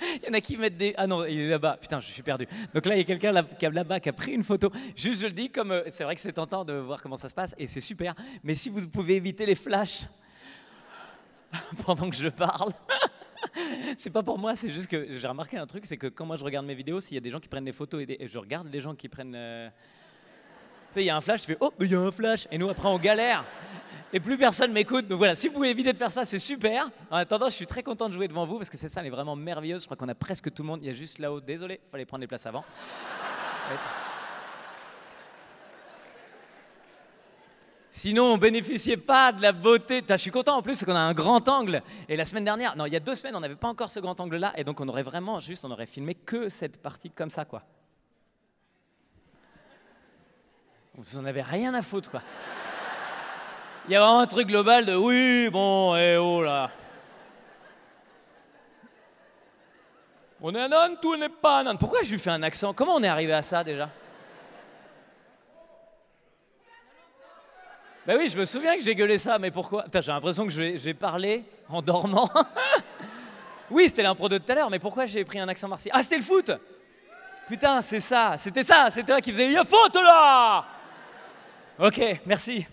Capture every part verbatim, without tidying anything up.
Il y en a qui mettent des... Ah non, il est là-bas. Putain, je suis perdu. Donc là, il y a quelqu'un là-bas qui a pris une photo. Juste, je le dis, comme c'est vrai que c'est tentant de voir comment ça se passe, et c'est super. Mais si vous pouvez éviter les flashs pendant que je parle... C'est pas pour moi, c'est juste que j'ai remarqué un truc, c'est que quand moi je regarde mes vidéos, s'il y a des gens qui prennent des photos et, des... et je regarde les gens qui prennent... Euh... Tu sais, il y a un flash, tu fais « Oh, il y a un flash !» Et nous, après, on galère. Et plus personne m'écoute. Donc voilà, si vous pouvez éviter de faire ça, c'est super. En attendant, je suis très content de jouer devant vous parce que cette salle est vraiment merveilleuse. Je crois qu'on a presque tout le monde. Il y a juste là-haut, désolé, il fallait prendre les places avant. Ouais. Sinon, on ne bénéficiait pas de la beauté. Je suis content en plus, c'est qu'on a un grand angle. Et la semaine dernière, non, il y a deux semaines, on n'avait pas encore ce grand angle-là. Et donc, on aurait vraiment juste, on aurait filmé que cette partie comme ça, quoi. Vous en avez rien à foutre, quoi. Il y a vraiment un truc global de oui, bon, et oh là. On est à Nantes ou on n'est pas à Nantes? Pourquoi je lui fais un accent? Comment on est arrivé à ça, déjà? Ben oui, je me souviens que j'ai gueulé ça, mais pourquoi? Putain, j'ai l'impression que j'ai parlé en dormant. Oui, c'était l'impro de tout à l'heure, mais pourquoi j'ai pris un accent marseillais? Ah, c'était le foot! Putain, c'est ça, c'était ça, c'était là qui faisait « Il y a faute, là !» Ok, merci.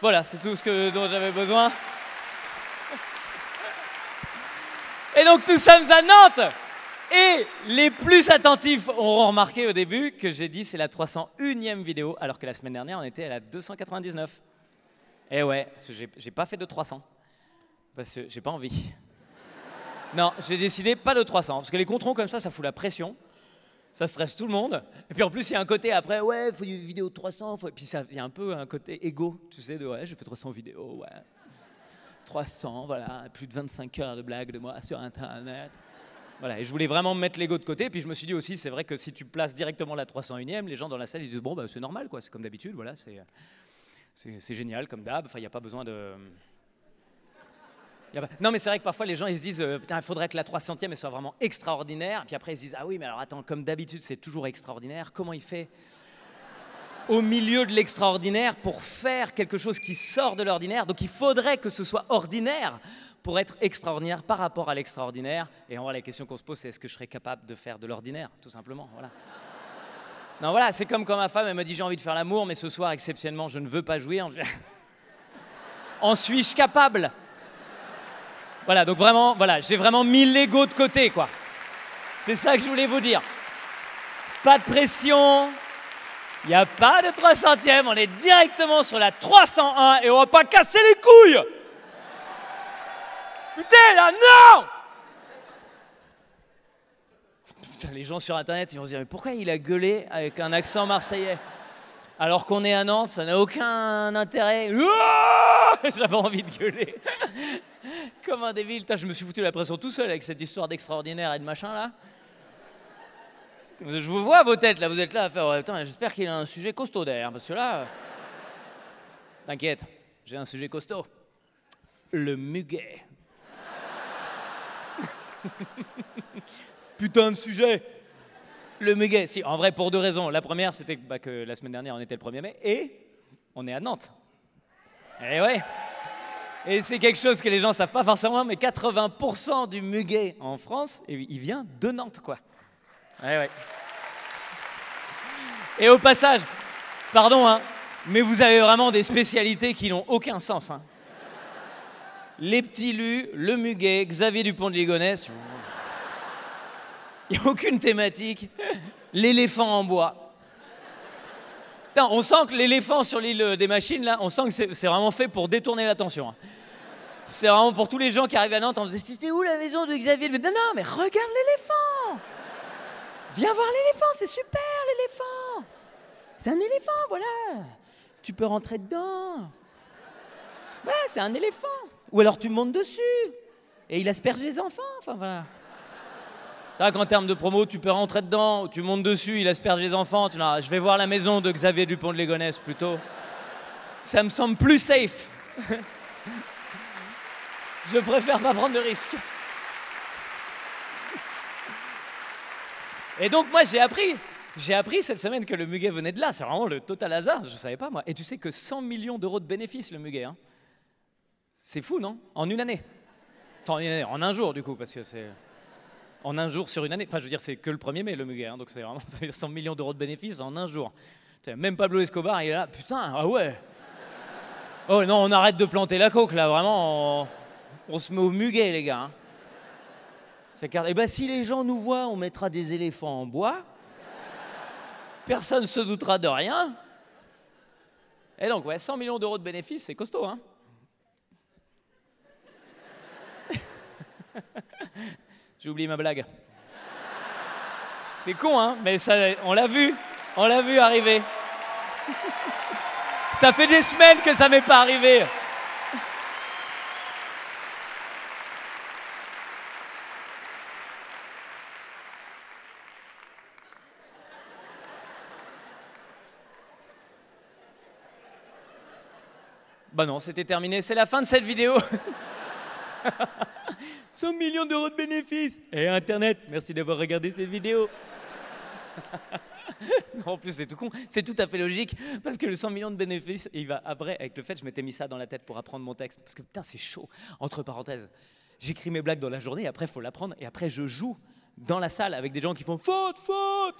Voilà, c'est tout ce que, dont j'avais besoin. Et donc, nous sommes à Nantes! Et les plus attentifs auront remarqué au début que j'ai dit c'est la trois cent unième vidéo, alors que la semaine dernière on était à la deux cent quatre-vingt-dix-neuf. Et ouais, j'ai pas fait de trois cents, parce que j'ai pas envie. Non, j'ai décidé pas de trois cents, parce que les controns comme ça, ça fout la pression, ça stresse tout le monde. Et puis en plus, il y a un côté après, ouais, faut une vidéo de trois cents, faut... et puis il y a un peu un côté égo, tu sais, de ouais, j'ai fait trois cents vidéos, ouais. trois cents, voilà, plus de vingt-cinq heures de blagues de moi sur Internet. Voilà, et je voulais vraiment mettre l'ego de côté, et puis je me suis dit aussi, c'est vrai que si tu places directement la trois cent unième, les gens dans la salle, ils disent, bon, bah, c'est normal, quoi, c'est comme d'habitude, voilà, c'est génial, comme d'hab, enfin, il n'y a pas besoin de... Y a pas... Non, mais c'est vrai que parfois, les gens, ils se disent, putain, il faudrait que la trois centième, elle soit vraiment extraordinaire, puis après, ils se disent, ah oui, mais alors, attends, comme d'habitude, c'est toujours extraordinaire, comment il fait au milieu de l'extraordinaire pour faire quelque chose qui sort de l'ordinaire? Donc, il faudrait que ce soit ordinaire pour être extraordinaire par rapport à l'extraordinaire. Et en vrai, la question qu'on se pose, c'est est-ce que je serais capable de faire de l'ordinaire, tout simplement, voilà. Non, voilà, c'est comme quand ma femme, elle m'a dit j'ai envie de faire l'amour, mais ce soir, exceptionnellement, je ne veux pas jouir. En suis-je capable? Voilà, donc vraiment, voilà, j'ai vraiment mis l'ego de côté, quoi. C'est ça que je voulais vous dire. Pas de pression, il n'y a pas de trois centième, on est directement sur la trois cent un et on va pas casser les couilles! Putain, là, non! Putain, les gens sur Internet, ils vont se dire, mais pourquoi il a gueulé avec un accent marseillais? Alors qu'on est à Nantes, ça n'a aucun intérêt. J'avais envie de gueuler. Comme un débile. Putain, je me suis foutu la pression tout seul avec cette histoire d'extraordinaire et de machin, là. Je vous vois, vos têtes, là. Vous êtes là à faire... Putain, j'espère qu'il a un sujet costaud derrière, parce que là... T'inquiète, j'ai un sujet costaud. Le muguet. Putain de sujet. Le muguet, si, en vrai pour deux raisons. La première, c'était bah, que la semaine dernière on était le premier mai et on est à Nantes. Et ouais. Et c'est quelque chose que les gens savent pas forcément, mais quatre-vingts pour cent du muguet en France, il vient de Nantes, quoi. Ouais, ouais. Et au passage, pardon, hein, mais vous avez vraiment des spécialités qui n'ont aucun sens, hein. Les petits lus, le muguet, Xavier Dupont de Ligonnès. Il n'y a aucune thématique. L'éléphant en bois. Putain, on sent que l'éléphant sur l'île des machines, là, on sent que c'est vraiment fait pour détourner l'attention. Hein. C'est vraiment pour tous les gens qui arrivent à Nantes, on se dit, c'était où la maison de Xavier? Non, non, mais regarde l'éléphant. Viens voir l'éléphant, c'est super l'éléphant. C'est un éléphant, voilà. Tu peux rentrer dedans. Voilà, c'est un éléphant. Ou alors tu montes dessus, et il asperge les enfants, enfin voilà. C'est vrai qu'en termes de promo, tu peux rentrer dedans, ou tu montes dessus, il asperge les enfants, tu dis, je vais voir la maison de Xavier Dupont de Ligonnès plutôt. Ça me semble plus safe. Je préfère pas prendre de risques. Et donc moi j'ai appris, j'ai appris cette semaine que le muguet venait de là, c'est vraiment le total hasard, je savais pas moi. Et tu sais que cent millions d'euros de bénéfices le muguet, hein. C'est fou, non? En une année. Enfin, en un jour, du coup, parce que c'est... En un jour sur une année. Enfin, je veux dire, c'est que le premier mai, le Muguet. Hein, donc, c'est vraiment cent millions d'euros de bénéfices en un jour. Même Pablo Escobar, il est là. Putain, ah ouais. Oh non, on arrête de planter la coke, là. Vraiment, on, on se met au Muguet, les gars. Hein. C'est car... Eh ben, si les gens nous voient, on mettra des éléphants en bois. Personne ne se doutera de rien. Et donc, ouais, cent millions d'euros de bénéfices, c'est costaud, hein. J'ai oublié ma blague. C'est con, hein, mais ça, on l'a vu. On l'a vu arriver. Ça fait des semaines que ça m'est pas arrivé. Bah non, c'était terminé. C'est la fin de cette vidéo. cent millions d'euros de bénéfices. Et Internet, merci d'avoir regardé cette vidéo. Non, en plus, c'est tout con. C'est tout à fait logique. Parce que le cent millions de bénéfices, il va après avec le fait je m'étais mis ça dans la tête pour apprendre mon texte. Parce que putain, c'est chaud. Entre parenthèses, j'écris mes blagues dans la journée, et après, il faut l'apprendre. Et après, je joue dans la salle avec des gens qui font faute, faute.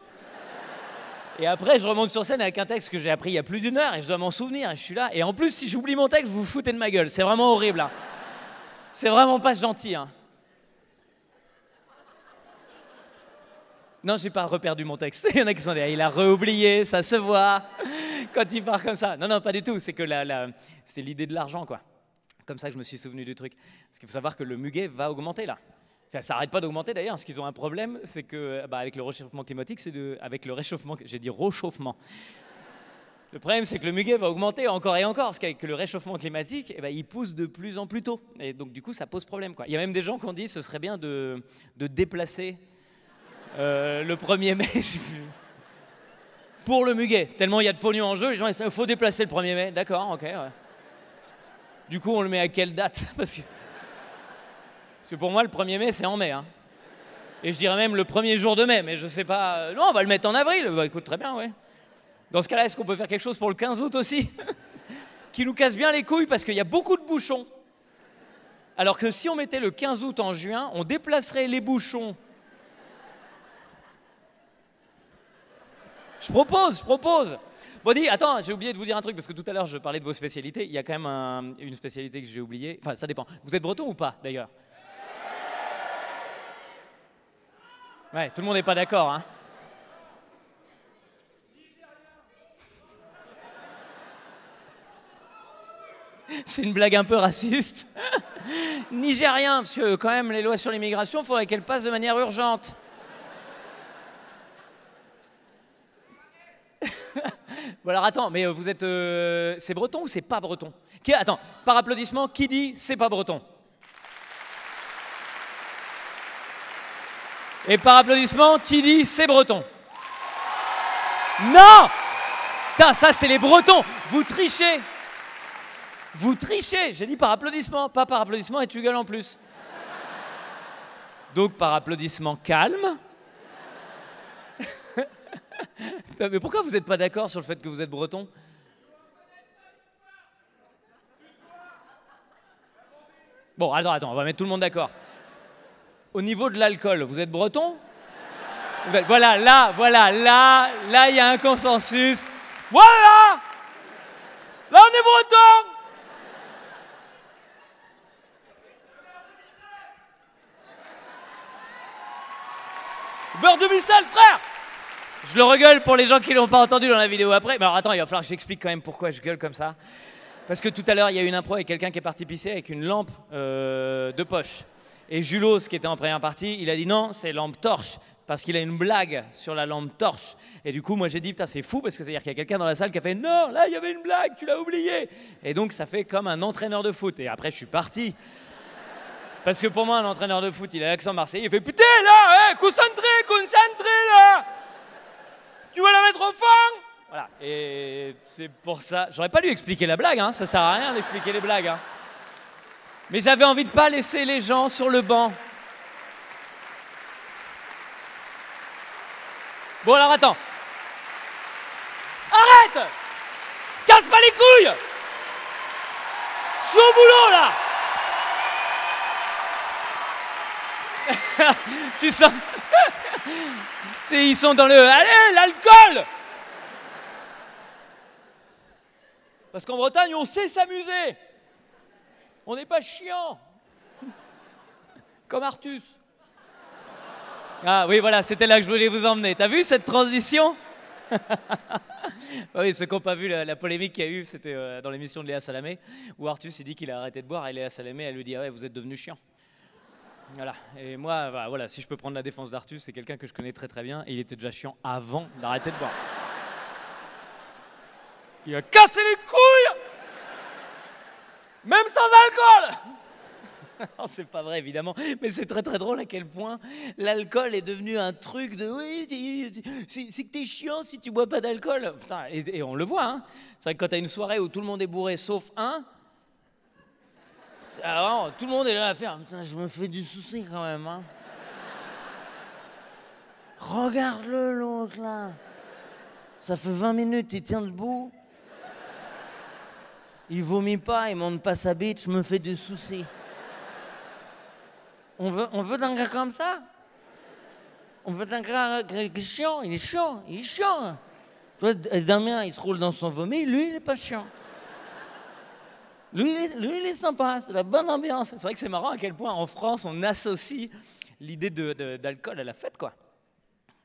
Et après, je remonte sur scène avec un texte que j'ai appris il y a plus d'une heure et je dois m'en souvenir. Et je suis là. Et en plus, si j'oublie mon texte, vous vous foutez de ma gueule. C'est vraiment horrible. Hein. C'est vraiment pas gentil. Hein. Non, j'ai pas reperdu mon texte. Il y en a qui sont là, il a réoublié, ça se voit. Quand il part comme ça. Non, non, pas du tout. C'est que la, la, c'est l'idée de l'argent, quoi. Comme ça que je me suis souvenu du truc. Parce qu'il faut savoir que le Muguet va augmenter là. Enfin, ça n'arrête pas d'augmenter d'ailleurs. Ce qu'ils ont un problème, c'est que bah, avec le réchauffement climatique, c'est de, avec le réchauffement, j'ai dit réchauffement. Le problème, c'est que le Muguet va augmenter encore et encore, parce qu'avec le réchauffement climatique, eh ben, il pousse de plus en plus tôt. Et donc, du coup, ça pose problème, quoi. Il y a même des gens qui ont dit, ce serait bien de, de déplacer euh, le premier mai pour le Muguet. Tellement il y a de pognon en jeu, les gens ils disent, il faut déplacer le premier mai. D'accord, ok. Ouais. Du coup, on le met à quelle date? Parce que... Parce que pour moi, le premier mai, c'est en mai. Hein. Et je dirais même le premier jour de mai, mais je sais pas... Non, on va le mettre en avril. Bah, écoute, très bien, ouais. Dans ce cas-là, est-ce qu'on peut faire quelque chose pour le quinze août aussi? Qui nous casse bien les couilles parce qu'il y a beaucoup de bouchons. Alors que si on mettait le quinze août en juin, on déplacerait les bouchons. Je propose, je propose. Bon, dis, attends, j'ai oublié de vous dire un truc parce que tout à l'heure, je parlais de vos spécialités. Il y a quand même un, une spécialité que j'ai oubliée. Enfin, ça dépend. Vous êtes breton ou pas, d'ailleurs? Ouais, tout le monde n'est pas d'accord, hein. C'est une blague un peu raciste. Nigérien, parce que quand même, les lois sur l'immigration, il faudrait qu'elles passent de manière urgente. Bon alors attends, mais vous êtes... Euh, c'est breton ou c'est pas breton? Qui, attends, par applaudissement, qui dit c'est pas breton? Et par applaudissement, qui dit c'est breton? Non! Putain, ça c'est les bretons! Vous trichez! Vous trichez, j'ai dit par applaudissement, pas par applaudissement et tu gueules en plus. Donc par applaudissement calme. Mais pourquoi vous n'êtes pas d'accord sur le fait que vous êtes breton? Bon, attends, attends, on va mettre tout le monde d'accord. Au niveau de l'alcool, vous êtes breton? Voilà, là, voilà, là, là, il y a un consensus. Voilà! Là, on est breton! Beurre de missel, frère! Je le regueule pour les gens qui l'ont pas entendu dans la vidéo après. Mais alors attends, il va falloir que j'explique quand même pourquoi je gueule comme ça. Parce que tout à l'heure, il y a eu une impro avec quelqu'un qui est parti pisser avec une lampe euh, de poche. Et Julos, qui était en première partie, il a dit non, c'est lampe torche. Parce qu'il a une blague sur la lampe torche. Et du coup, moi j'ai dit, putain, c'est fou, parce que c'est-à-dire qu'il y a quelqu'un dans la salle qui a fait non, là, il y avait une blague, tu l'as oublié. Et donc, ça fait comme un entraîneur de foot. Et après, je suis parti. Parce que pour moi, un entraîneur de foot, il a l'accent marseillais, il fait putain là, hey, concentré, concentré là. Tu vas la mettre au fond. Voilà, et c'est pour ça... J'aurais pas dû expliquer la blague, hein. Ça sert à rien d'expliquer les blagues. Hein. Mais j'avais envie de pas laisser les gens sur le banc. Bon alors attends. Arrête! Casse pas les couilles! Je suis au boulot là! Tu sens... Ils sont dans le... Allez, l'alcool! Parce qu'en Bretagne, on sait s'amuser. On n'est pas chiant. Comme Artus. Ah oui, voilà, c'était là que je voulais vous emmener. T'as vu cette transition? Oui, ceux qui n'ont pas vu la, la polémique qu'il y a eu, c'était euh, dans l'émission de Léa Salamé, où Artus il dit qu'il a arrêté de boire, et Léa Salamé, elle lui dit « Ah ouais, vous êtes devenu chiant ». Voilà, et moi, bah, voilà, si je peux prendre la défense d'Artus, c'est quelqu'un que je connais très très bien, et il était déjà chiant avant d'arrêter de boire. Il a cassé les couilles, même sans alcool. C'est pas vrai évidemment, mais c'est très très drôle à quel point l'alcool est devenu un truc de oui, c'est que t'es chiant si tu bois pas d'alcool. Et, et on le voit, hein. C'est vrai que quand t'as une soirée où tout le monde est bourré sauf un, alors, tout le monde est là à faire putain, je me fais du souci quand même, hein. Regarde-le l'autre là, ça fait vingt minutes, il tient debout, il vomit pas, il monte pas sa bite, je me fais du souci. On veut, on veut d'un gars comme ça? On veut d'un gars qui est chiant, il est chiant, il est chiant. Toi, Damien, il se roule dans son vomi, lui, il est pas chiant. Lui, lui il est sympa, c'est la bonne ambiance. C'est vrai que c'est marrant à quel point, en France, on associe l'idée de, de, d'alcool à la fête, quoi.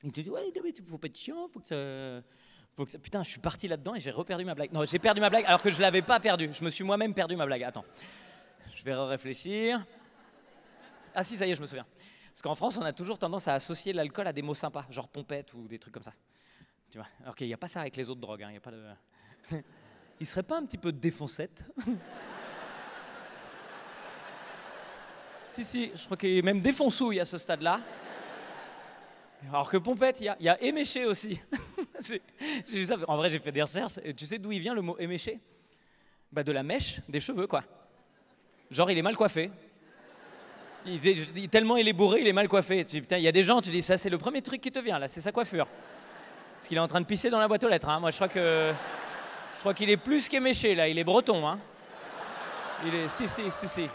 Il te dit, ouais, il faut pas être chiant, faut que... Ça... Faut que ça... Putain, je suis parti là-dedans et j'ai reperdu ma blague. Non, j'ai perdu ma blague alors que je l'avais pas perdue. Je me suis moi-même perdu ma blague. Attends, je vais réfléchir. Ah si, ça y est, je me souviens. Parce qu'en France, on a toujours tendance à associer l'alcool à des mots sympas, genre pompette ou des trucs comme ça. Tu vois. Alors qu'il n'y a pas ça avec les autres drogues. Hein. Il y a pas de... Il serait pas un petit peu défoncette? Si, si, je crois qu'il y a même défonsouille à ce stade-là. Alors que pompette, il y a, a éméché aussi. j'ai, j'ai vu ça. En vrai, j'ai fait des recherches. Et tu sais d'où il vient le mot éméché? Bah, de la mèche des cheveux, quoi. Genre, il est mal coiffé. Il est, tellement il est bourré, il est mal coiffé. Tu dis, putain, il y a des gens, tu dis, ça c'est le premier truc qui te vient là, c'est sa coiffure. Parce qu'il est en train de pisser dans la boîte aux lettres. Hein. Moi je crois que je crois qu'il est plus qu'éméché là, il est breton. Hein. Il est, si si si si.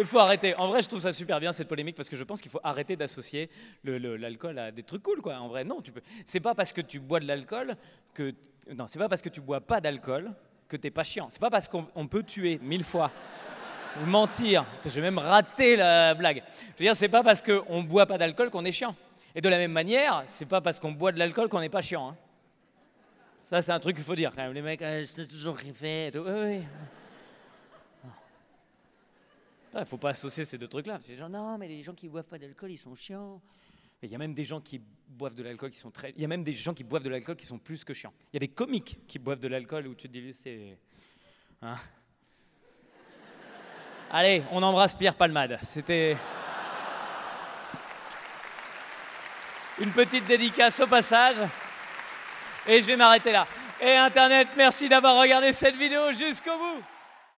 Il faut arrêter. En vrai, je trouve ça super bien cette polémique parce que je pense qu'il faut arrêter d'associer le, le, l'alcool à des trucs cool, quoi. En vrai, non, tu peux. C'est pas parce que tu bois de l'alcool que non, c'est pas parce que tu bois pas d'alcool que t'es pas chiant. C'est pas parce qu'on on peut tuer mille fois ou mentir. J'ai même raté la blague. Je veux dire, c'est pas parce qu'on boit pas d'alcool qu'on est chiant. Et de la même manière, c'est pas parce qu'on boit de l'alcool qu'on n'est pas chiant. Hein. Ça, c'est un truc qu'il faut dire quand même. Les mecs, euh, je t'ai toujours rêvé. Oui, oui. Il ne faut pas associer ces deux trucs-là. C'est genre, non, mais les gens qui ne boivent pas d'alcool, ils sont chiants. Il y a même des gens qui boivent de l'alcool qui sont très... Il y a même des gens qui boivent de l'alcool qui sont plus que chiants. Il y a des comiques qui boivent de l'alcool où tu te dis, c'est... Hein? Allez, on embrasse Pierre Palmade. C'était... Une petite dédicace au passage. Et je vais m'arrêter là. Et Internet, merci d'avoir regardé cette vidéo jusqu'au bout.